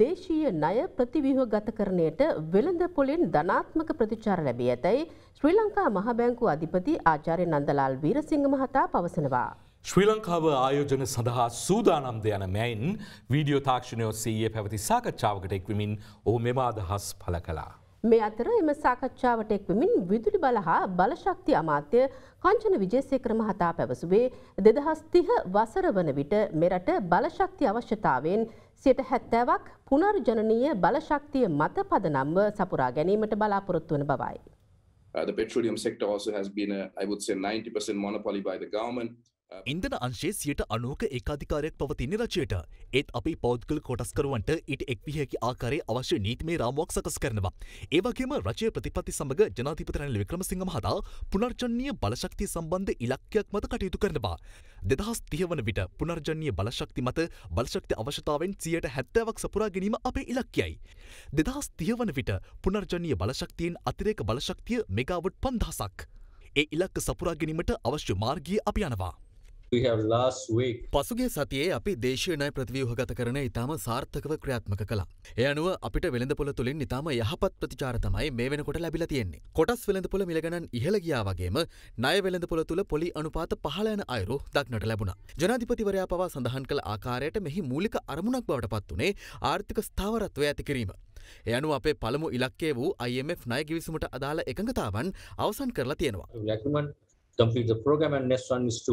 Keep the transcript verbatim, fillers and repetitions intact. දේශීය ණය ප්‍රතිව්‍යුහගතකරණයට වෙළඳ පොලෙන් ධනාත්මක ප්‍රතිචාර ලැබී ඇතයි ශ්‍රී ලංකා මහ බැංකුව අධිපති ආචාර්ය නන්දලාල් වීරසිංහ මහතා පවසනවා. ශ්‍රී ලංකාව ආයෝජන සඳහා සූදානම්ද යන මෙයින් වීඩියෝ තාක්ෂණය ඔස්සේ පැවති සාකච්ඡාවකට එක්වමින් ඔහු මෙම අදහස් පළ කළා. මේ අතර එම සාකච්ඡාවට එක්වමින් විදුලි බල හා බලශක්ති අමාත්‍ය කංචන විජේසේකර මහතා පැවසුවේ දෙදහස් තිහ වසර වන විට මෙරට බලශක්ති අවශ්‍යතාවෙන් සියයට හැත්තෑවක් පුනර්ජනනීය බලශක්තිය මත පදනම්ව සපුරා ගැනීමට බලාපොරොත්තු වන බවයි. The petroleum sector also has been a, I would say, ninety percent monopoly by the government. ඉන්දන අංශයේ සියයට අනූක ඒකාධිකාරයක් පවතින්නේ රජයට. ඒත් අපි පෞද්ගල කොටස්කරුවන්ට ඊට එක්විය හැකි ආකාරයේ අවශ්‍ය නීතිමය රාමුවක් සකස් කරනවා. ඒ වගේම රජයේ ප්‍රතිපත්ති සමග ජනාධිපති රනිල් වික්‍රමසිංහ මහතා පුනර්ජනනීය බලශක්තිය සම්බන්ධ ඉලක්කයක් මත කටයුතු කරනවා. දෙදහස් තිහ වන විට පුනර්ජනනීය බලශක්ති මත බලශක්ති අවශ්‍යතාවෙන් සියයට හැත්තෑවක් සපුරා ගැනීම අපේ ඉලක්කයයි. දෙදහස් තිහ වන විට පුනර්ජනනීය බලශක්තියෙන් අතිරේක බලශක්තිය මෙගාවොට් පන්දහසක්. ඒ ඉලක්ක සපුරා ගැනීමට අවශ්‍ය මාර්ගය අපි යනවා. We have last week පසුගිය සතියේ අපි දේශීය ණය ප්‍රතිව්‍යුහගතකරණය ඉතාම සාර්ථකව ක්‍රියාත්මක කළා. ඒ අනුව අපිට වෙළඳපොළ තුලින් ඉතාම යහපත් ප්‍රතිචාර තමයි මේ වෙනකොට ලැබිලා තියෙන්නේ. කොටස් වෙළඳපොළ මිල ගණන් ඉහළ ගියා වගේම ණය වෙළඳපොළ තුල පොලි අනුපාත පහළ යන අයුරු දක්නට ලැබුණා. ජනාධිපතිවරයා පවා සඳහන් කළ ආකාරයට මෙහි මූලික අරමුණක් බවට පත් උනේ ආර්ථික ස්ථාවරත්වය ඇති කිරීම. ඒ අනුව අපේ පළමු ඉලක්කය වූ I M F ණය කිවිසුමට අදාළ එකඟතාවන් අවසන් කරලා තියෙනවා. Complete the program and next one is to